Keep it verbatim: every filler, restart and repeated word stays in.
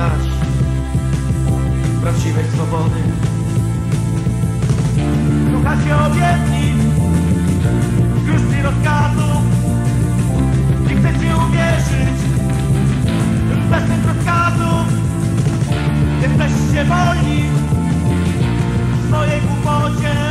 nasz prawdziwej swobody. Słuchacie obietnic, wkrótce rozkazów. Nie chcecie uwierzyć w beznych rozkazów. Jesteście wolni w swojej głupocie.